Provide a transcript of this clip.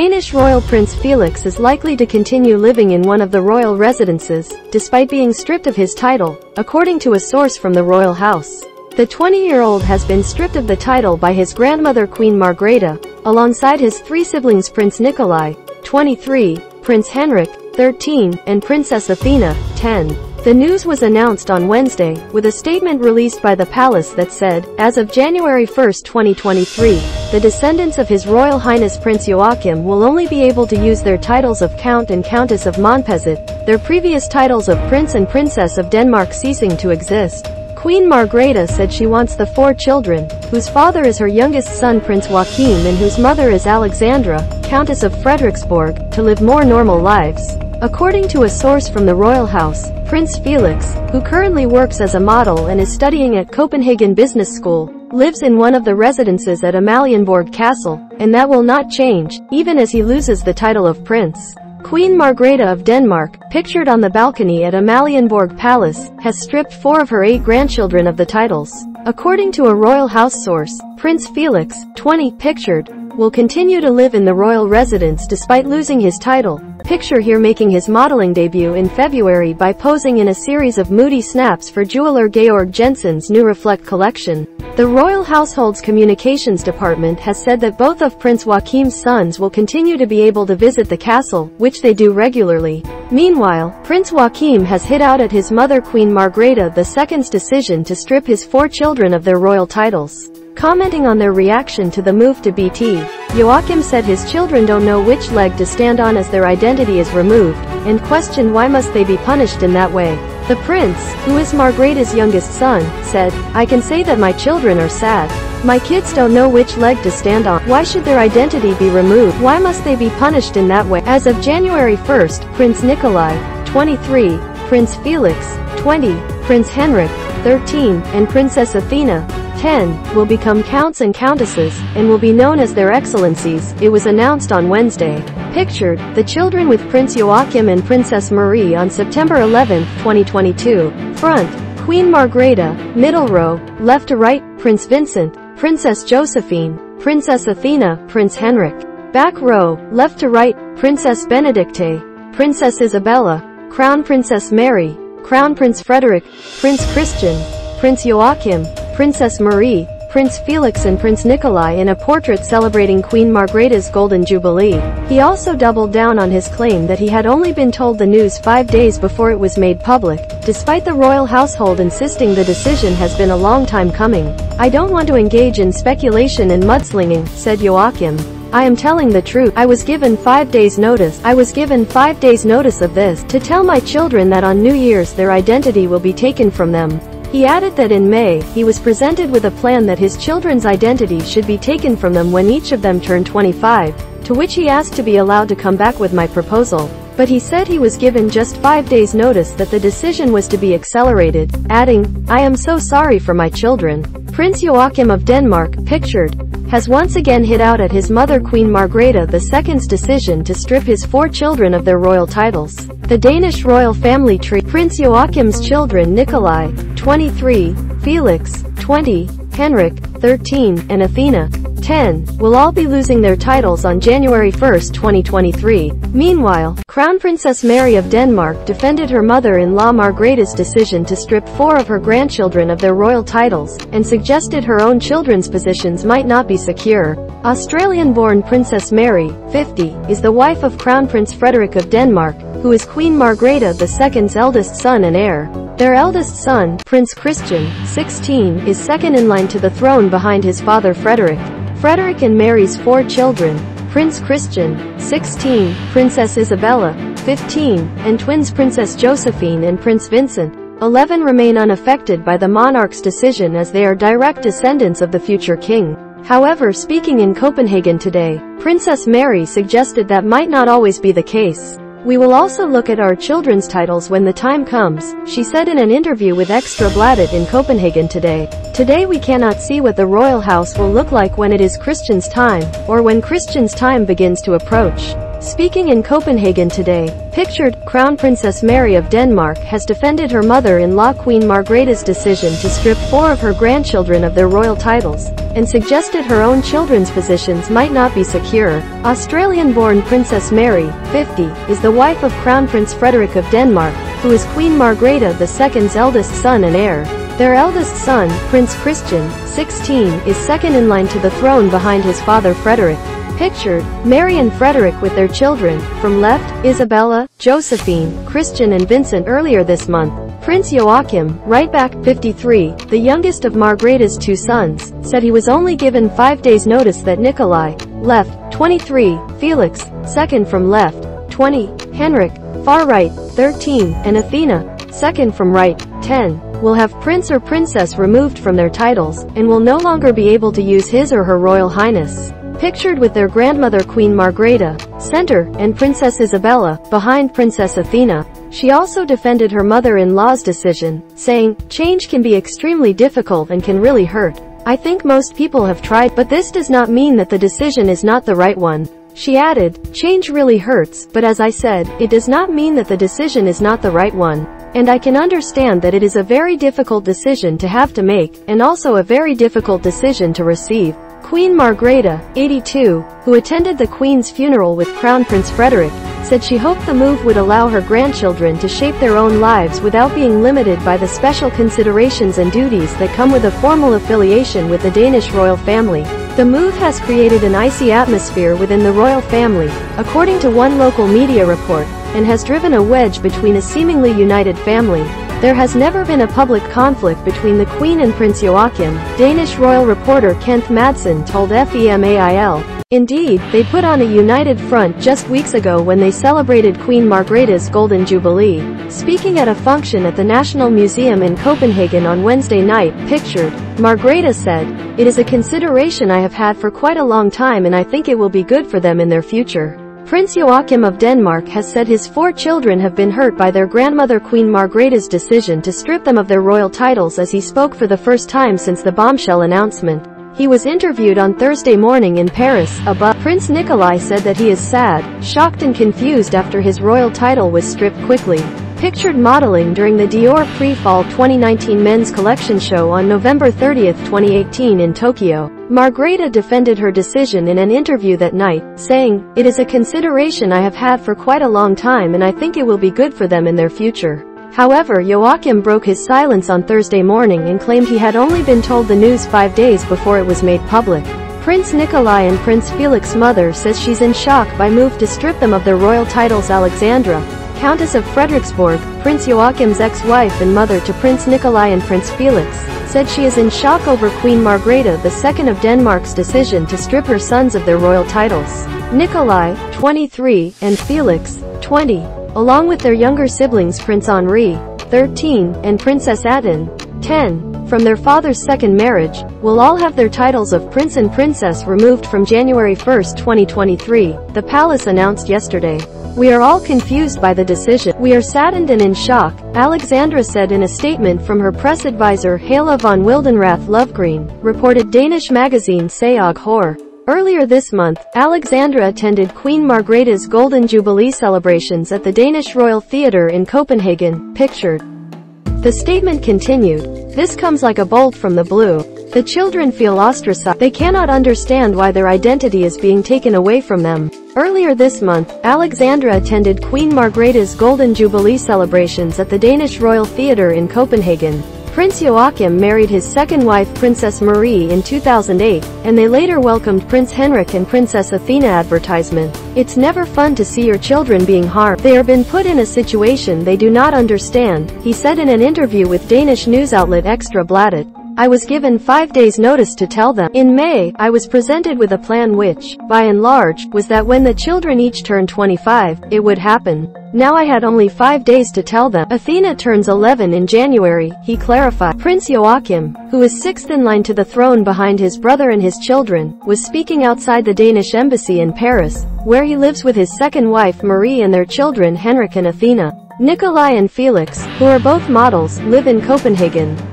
Danish royal Prince Felix is likely to continue living in one of the royal residences, despite being stripped of his title, according to a source from the royal house. The 20-year-old has been stripped of the title by his grandmother Queen Margrethe, alongside his three siblings Prince Nikolai, 23, Prince Henrik, 13, and Princess Athena, 10. The news was announced on Wednesday, with a statement released by the palace that said, as of January 1, 2023, the descendants of His Royal Highness Prince Joachim will only be able to use their titles of Count and Countess of Monpezat, their previous titles of Prince and Princess of Denmark ceasing to exist. Queen Margrethe said she wants the four children, whose father is her youngest son Prince Joachim and whose mother is Alexandra, Countess of Frederiksborg, to live more normal lives. According to a source from the royal house, Prince Felix, who currently works as a model and is studying at Copenhagen Business School, lives in one of the residences at Amalienborg Castle, and that will not change, even as he loses the title of prince. Queen Margrethe of Denmark, pictured on the balcony at Amalienborg Palace, has stripped four of her 8 grandchildren of the titles. According to a royal house source, Prince Felix, 20, pictured, will continue to live in the royal residence despite losing his title, picture here making his modeling debut in February by posing in a series of moody snaps for jeweler Georg Jensen's new Reflect collection. The royal household's communications department has said that both of Prince Joachim's sons will continue to be able to visit the castle, which they do regularly. Meanwhile, Prince Joachim has hit out at his mother Queen Margrethe II's decision to strip his 4 children of their royal titles. Commenting on their reaction to the move to BT, Joachim said his children don't know which leg to stand on as their identity is removed, and questioned why must they be punished in that way. The prince, who is Margrethe's youngest son, said, "I can say that my children are sad. My kids don't know which leg to stand on. Why should their identity be removed? Why must they be punished in that way?" As of January 1, Prince Nikolai, 23, Prince Felix, 20, Prince Henrik, 13, and Princess Athena, 10, will become counts and countesses, and will be known as their excellencies, it was announced on Wednesday. Pictured, the children with Prince Joachim and Princess Marie on September 11, 2022. Front, Queen Margrethe, middle row, left to right, Prince Vincent, Princess Josephine, Princess Athena, Prince Henrik. Back row, left to right, Princess Benedicte, Princess Isabella, Crown Princess Mary, Crown Prince Frederik, Prince Christian, Prince Joachim, Princess Marie, Prince Felix and Prince Nikolai in a portrait celebrating Queen Margrethe's Golden Jubilee. He also doubled down on his claim that he had only been told the news 5 days before it was made public, despite the royal household insisting the decision has been a long time coming. "I don't want to engage in speculation and mudslinging," said Joachim. "I am telling the truth. I was given 5 days notice. I was given 5 days notice of this, to tell my children that on New Year's their identity will be taken from them." He added that in May, he was presented with a plan that his children's identity should be taken from them when each of them turned 25, to which he asked to be allowed to come back with my proposal. But he said he was given just 5 days' notice that the decision was to be accelerated, adding, "I am so sorry for my children." Prince Joachim of Denmark, pictured, has once again hit out at his mother Queen Margrethe II's decision to strip his 4 children of their royal titles. The Danish royal family tree. Prince Joachim's children Nikolai, 23, Felix, 20, Henrik, 13, and Athena, 10, will all be losing their titles on January 1, 2023. Meanwhile, Crown Princess Mary of Denmark defended her mother-in-law Margrethe's decision to strip 4 of her grandchildren of their royal titles, and suggested her own children's positions might not be secure. Australian-born Princess Mary, 50, is the wife of Crown Prince Frederik of Denmark, who is Queen Margrethe II's eldest son and heir. Their eldest son, Prince Christian, 16, is second in line to the throne behind his father Frederik. Frederik and Mary's 4 children, Prince Christian, 16, Princess Isabella, 15, and twins Princess Josephine and Prince Vincent, 11, remain unaffected by the monarch's decision as they are direct descendants of the future king. However, speaking in Copenhagen today, Princess Mary suggested that might not always be the case. "We will also look at our children's titles when the time comes," she said in an interview with Extra Bladet in Copenhagen today. "Today we cannot see what the royal house will look like when it is Christian's time, or when Christian's time begins to approach." Speaking in Copenhagen today, pictured, Crown Princess Mary of Denmark has defended her mother-in-law Queen Margrethe's decision to strip four of her grandchildren of their royal titles, and suggested her own children's positions might not be secure. Australian-born Princess Mary, 50, is the wife of Crown Prince Frederik of Denmark, who is Queen Margrethe II's eldest son and heir. Their eldest son, Prince Christian, 16, is second in line to the throne behind his father Frederik. Pictured, Mary and Frederik with their children, from left, Isabella, Josephine, Christian and Vincent earlier this month. Prince Joachim, right back, 53, the youngest of Margrethe's two sons, said he was only given 5 days' notice that Nikolai, left, 23, Felix, second from left, 20, Henrik, far right, 13, and Athena, second from right, 10. Will have prince or princess removed from their titles, and will no longer be able to use his or her royal highness. Pictured with their grandmother Queen Margrethe, center, and Princess Isabella, behind Princess Athena, she also defended her mother-in-law's decision, saying, "Change can be extremely difficult and can really hurt. I think most people have tried, but this does not mean that the decision is not the right one." She added, "Change really hurts, but as I said, it does not mean that the decision is not the right one. And I can understand that it is a very difficult decision to have to make, and also a very difficult decision to receive." Queen Margrethe, 82, who attended the Queen's funeral with Crown Prince Frederik, said she hoped the move would allow her grandchildren to shape their own lives without being limited by the special considerations and duties that come with a formal affiliation with the Danish royal family. The move has created an icy atmosphere within the royal family, according to one local media report, and has driven a wedge between a seemingly united family. "There has never been a public conflict between the Queen and Prince Joachim," Danish royal reporter Kent Madsen told FEMAIL. "Indeed, they put on a united front just weeks ago when they celebrated Queen Margrethe's Golden Jubilee." Speaking at a function at the National Museum in Copenhagen on Wednesday night, pictured, Margrethe said, "It is a consideration I have had for quite a long time and I think it will be good for them in their future." Prince Joachim of Denmark has said his four children have been hurt by their grandmother Queen Margrethe's decision to strip them of their royal titles as he spoke for the first time since the bombshell announcement. He was interviewed on Thursday morning in Paris. Prince Nikolai said that he is sad, shocked and confused after his royal title was stripped quickly. Pictured modeling during the Dior Pre-Fall 2019 men's collection show on November 30, 2018 in Tokyo. Margrethe defended her decision in an interview that night, saying, "It is a consideration I have had for quite a long time and I think it will be good for them in their future." However, Joachim broke his silence on Thursday morning and claimed he had only been told the news 5 days before it was made public. Prince Nikolai and Prince Felix's mother says she's in shock by move to strip them of their royal titles. Alexandra, Countess of Frederiksborg, Prince Joachim's ex-wife and mother to Prince Nikolai and Prince Felix, said she is in shock over Queen Margrethe II of Denmark's decision to strip her sons of their royal titles. Nikolai, 23, and Felix, 20, along with their younger siblings Prince Henri, 13, and Princess Athena, 10, from their father's second marriage, will all have their titles of prince and princess removed from January 1, 2023, the palace announced yesterday. "We are all confused by the decision. We are saddened and in shock," Alexandra said in a statement from her press advisor Hala von Wildenrath-Lovegreen, reported Danish magazine Se og Hør. Earlier this month, Alexandra attended Queen Margrethe's Golden Jubilee celebrations at the Danish Royal Theatre in Copenhagen, pictured. The statement continued, "This comes like a bolt from the blue. The children feel ostracized. They cannot understand why their identity is being taken away from them." Earlier this month, Alexandra attended Queen Margrethe's Golden Jubilee celebrations at the Danish Royal Theatre in Copenhagen. Prince Joachim married his second wife Princess Marie in 2008, and they later welcomed Prince Henrik and Princess Athena. Advertisement, "It's never fun to see your children being harmed. They are been put in a situation they do not understand," he said in an interview with Danish news outlet Extra Bladet. "I was given 5 days' notice to tell them. In May, I was presented with a plan which, by and large, was that when the children each turned 25, it would happen. Now I had only 5 days to tell them." Athena turns 11 in January, he clarified. Prince Joachim, who is sixth in line to the throne behind his brother and his children, was speaking outside the Danish embassy in Paris, where he lives with his second wife Marie and their children Henrik and Athena. Nikolai and Felix, who are both models, live in Copenhagen.